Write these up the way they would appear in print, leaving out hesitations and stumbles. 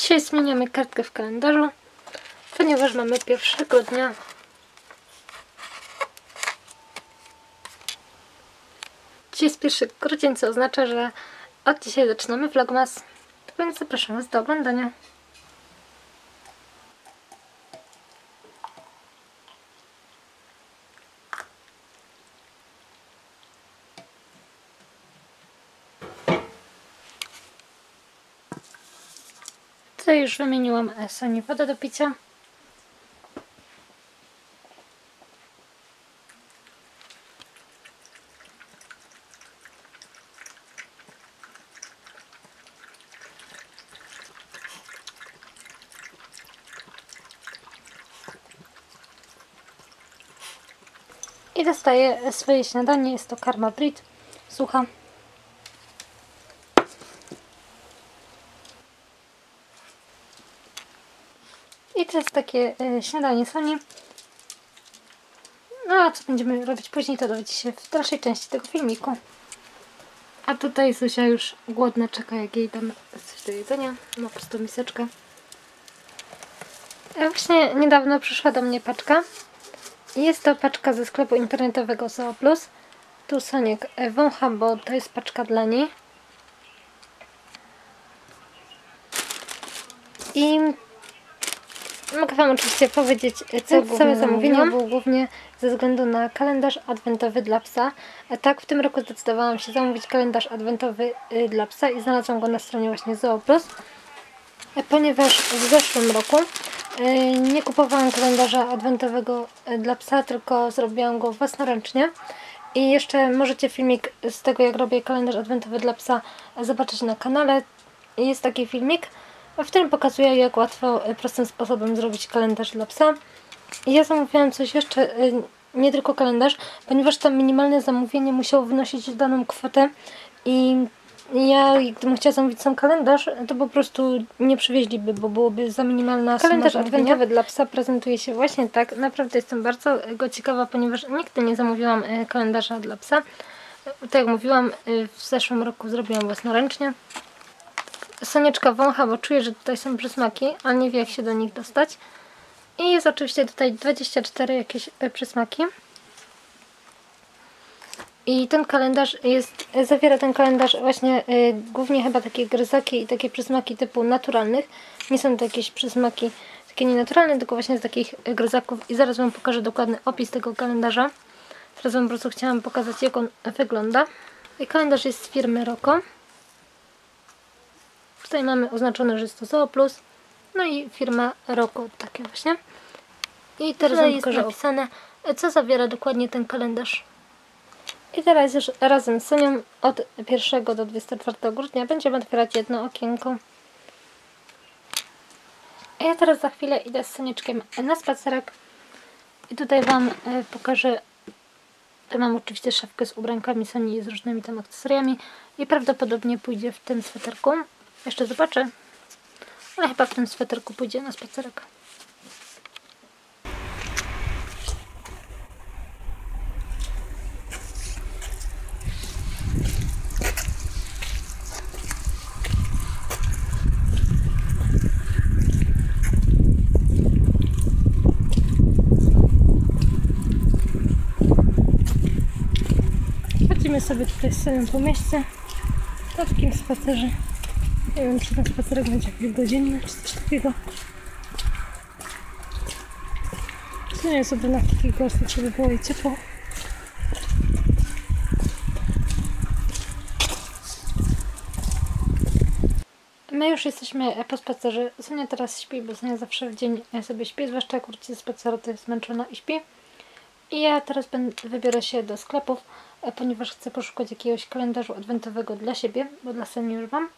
Dzisiaj zmieniamy kartkę w kalendarzu, ponieważ mamy pierwszego dnia. Dzisiaj jest 1 grudzień, co oznacza, że od dzisiaj zaczynamy vlogmas, więc zapraszam Was do oglądania. Tutaj już wymieniłam Soni wodę do picia. I dostaję swoje śniadanie, jest to karma Brit, sucha. I to jest takie śniadanie Soni. No a co będziemy robić później, to dowiecie się w dalszej części tego filmiku. A tutaj Zuzia już głodna czeka, jak jej dam coś do jedzenia. Ma po prostu miseczkę. Właśnie niedawno przyszła do mnie paczka. Jest to paczka ze sklepu internetowego Zooplus. Tu Soniek wącha, bo to jest paczka dla niej. I mogę Wam oczywiście powiedzieć, całe zamówienie było głównie ze względu na kalendarz adwentowy dla psa. Tak, w tym roku zdecydowałam się zamówić kalendarz adwentowy dla psa i znalazłam go na stronie właśnie Zooplus. Ponieważ w zeszłym roku nie kupowałam kalendarza adwentowego dla psa, tylko zrobiłam go własnoręcznie. I jeszcze możecie filmik z tego, jak robię kalendarz adwentowy dla psa, zobaczyć na kanale. Jest taki filmik, w którym pokazuję, jak łatwo, prostym sposobem zrobić kalendarz dla psa. I ja zamówiłam coś jeszcze, nie tylko kalendarz, ponieważ tam minimalne zamówienie musiało wynosić daną kwotę i ja, gdybym chciała zamówić sam kalendarz, to po prostu nie przywieźliby, bo byłoby za minimalna suma. Kalendarz adwentowy dla psa prezentuje się właśnie tak. Naprawdę jestem bardzo go ciekawa, ponieważ nigdy nie zamówiłam kalendarza dla psa. Tak jak mówiłam, w zeszłym roku zrobiłam własnoręcznie. Sonieczka wącha, bo czuję, że tutaj są przysmaki, ale nie wie, jak się do nich dostać. I jest oczywiście tutaj 24 jakieś przysmaki. I ten kalendarz jest, zawiera ten kalendarz właśnie głównie chyba takie gryzaki i takie przysmaki typu naturalnych. Nie są to jakieś przysmaki takie nienaturalne, tylko właśnie z takich gryzaków. I zaraz Wam pokażę dokładny opis tego kalendarza. Teraz Wam po prostu chciałam pokazać, jak on wygląda. I kalendarz jest z firmy Rocco. Tutaj mamy oznaczone, że jest to Zooplus. No i firma Rocco, takie właśnie. I teraz Wam pokażę opisane, co zawiera dokładnie ten kalendarz. I teraz już razem z Sonią od 1 do 24 grudnia będziemy otwierać jedno okienko. A ja teraz za chwilę idę z Sonieczkiem na spacerek. I tutaj Wam pokażę. Mam oczywiście szafkę z ubrankami Soni i z różnymi tam akcesoriami. I prawdopodobnie pójdzie w tym sweterku. Jeszcze zobaczę. Ale chyba w tym sweterku pójdzie na spacerek. Chodzimy sobie tutaj z Sonią po mieście. Na takim spacerze. Nie wiem, czy ten spacerek będzie godzinny, czy coś takiego. Nie wiem, sobie na takich gorskich, żeby było i ciepło. My już jesteśmy po spacerze. Sonia teraz śpi, bo Sonia zawsze w dzień sobie śpi, zwłaszcza jak wróci ze spaceru, to jest zmęczona i śpi. I ja teraz wybiorę się do sklepów, ponieważ chcę poszukać jakiegoś kalendarzu adwentowego dla siebie, bo dla Soni już mam.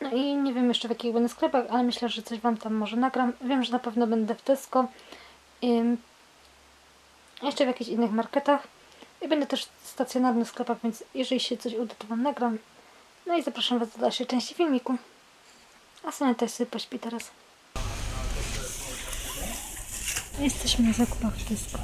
No i nie wiem jeszcze, w jakich będę sklepach, ale myślę, że coś Wam tam może nagram. Wiem, że na pewno będę w Tesco. Jeszcze w jakichś innych marketach. I będę też w stacjonarnych sklepach, więc jeżeli się coś uda, to Wam nagram. No i zapraszam Was do dalszej części filmiku. A Sonia też sobie pośpi teraz. Jesteśmy na zakupach w Tesco.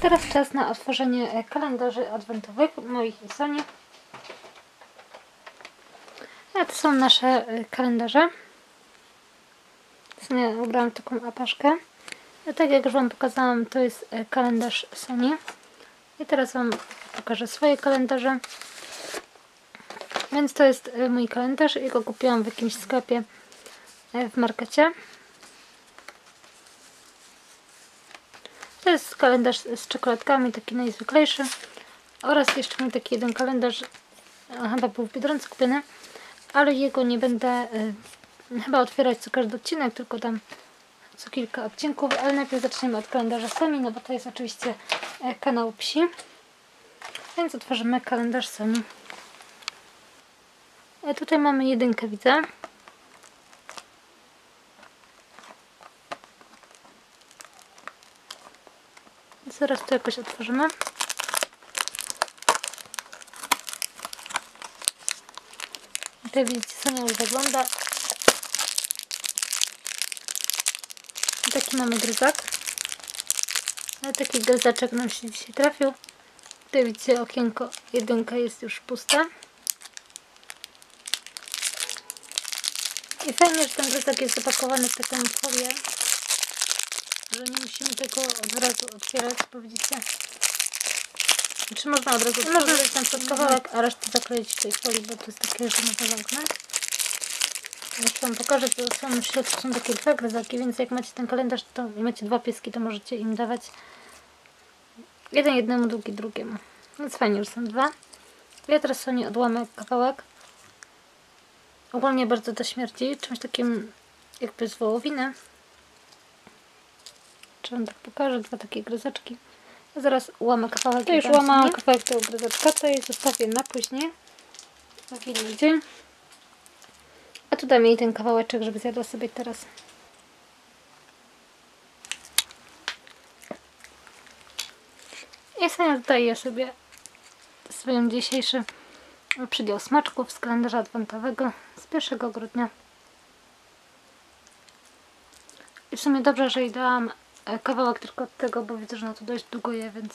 Teraz czas na otworzenie kalendarzy adwentowych moich i Soni. A to są nasze kalendarze. Sonia ubrałam taką apaszkę. A tak jak już Wam pokazałam, to jest kalendarz Soni. I teraz Wam pokażę swoje kalendarze. Więc to jest mój kalendarz i go kupiłam w jakimś sklepie w markecie. To jest kalendarz z czekoladkami, taki najzwyklejszy. Oraz jeszcze mam taki jeden kalendarz, chyba był w Biedronce kupiony, ale jego nie będę chyba otwierać co każdy odcinek, tylko tam co kilka odcinków. Ale najpierw zaczniemy od kalendarza Soni, no bo to jest oczywiście kanał psi. Więc otworzymy kalendarz Soni. Tutaj mamy jedynkę, widzę. Zaraz to jakoś otworzymy. Tutaj widzicie, Sonia już wygląda. Taki mamy gryzak. Taki gryzaczek nam się dzisiaj trafił. Tutaj widzicie, okienko jedynka jest już puste. I fajnie, że ten gryzak jest zapakowany w taką folię, że nie musimy tego od razu otwierać, bo widzicie. Czy można od razu otworzyć? Można tam pod kawałek, a resztę zakleić w tej folii, bo to jest takie, że można zamknąć. Jeszcze Wam pokażę, że w samym środku są takie dwa gryzaki, więc jak macie ten kalendarz i macie dwa pieski, to możecie im dawać jeden jednemu, drugi drugiemu. Więc fajnie, że są dwa. Ja teraz Soni odłamę kawałek. Ogólnie bardzo to śmierdzi czymś takim jakby z wołowiny. Czy Wam tak pokażę? Dwa takie gryzaczki. Ja zaraz łamę kawałek. To już łamałam kawałek tego gryzaczka, to jej zostawię na później, na inny dzień. A tu dam jej ten kawałeczek, żeby zjadła sobie teraz. I Sonia dodaję sobie swoją dzisiejszy przydział smaczków z kalendarza adwentowego z 1 grudnia. I w sumie dobrze, że jej dałam kawałek tylko od tego, bo widzę, że ona tu dość długo je, więc...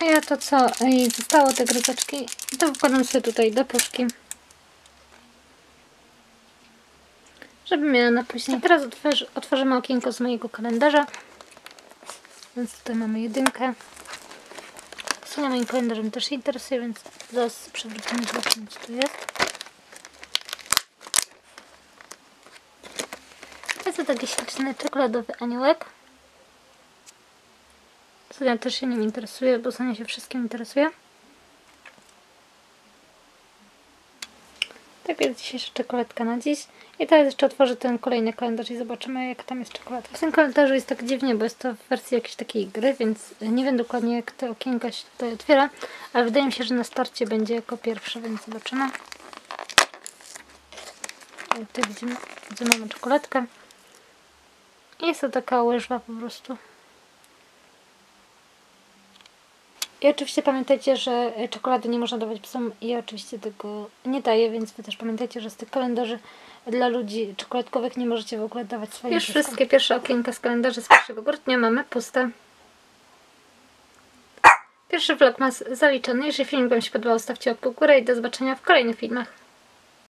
Ja to, co jej zostało, te gryzaczki, to wkładam sobie tutaj do puszki, żeby miała na później. I teraz otworzymy okienko z mojego kalendarza. Więc tutaj mamy jedynkę. Sonia moim kalendarzem też się interesuje, więc zaraz przewrócimy, zobaczymy, co tu jest. Jest to taki śliczny czekoladowy aniołek. Sonia też się nim interesuje, bo Sonia się wszystkim interesuje. Tak jest dzisiejsza czekoladka na dziś. I teraz jeszcze otworzę ten kolejny kalendarz i zobaczymy, jak tam jest czekoladka. W tym kalendarzu jest tak dziwnie, bo jest to w wersji jakiejś takiej gry, więc nie wiem dokładnie, jak te okienka się tutaj otwiera, ale wydaje mi się, że na starcie będzie jako pierwsze, więc zobaczymy. I tutaj widzimy, gdzie mamy czekoladkę. I jest to taka łyżwa po prostu. I oczywiście pamiętajcie, że czekolady nie można dawać psom. Ja oczywiście tego nie daję, więc Wy też pamiętajcie, że z tych kalendarzy dla ludzi czekoladkowych nie możecie w ogóle dawać swoich. Już wszystkie pierwsze okienka z kalendarzy z 1 grudnia mamy puste. Pierwszy vlog ma zaliczony. Jeżeli film Wam się podobał, stawcie łapkę w górę i do zobaczenia w kolejnych filmach.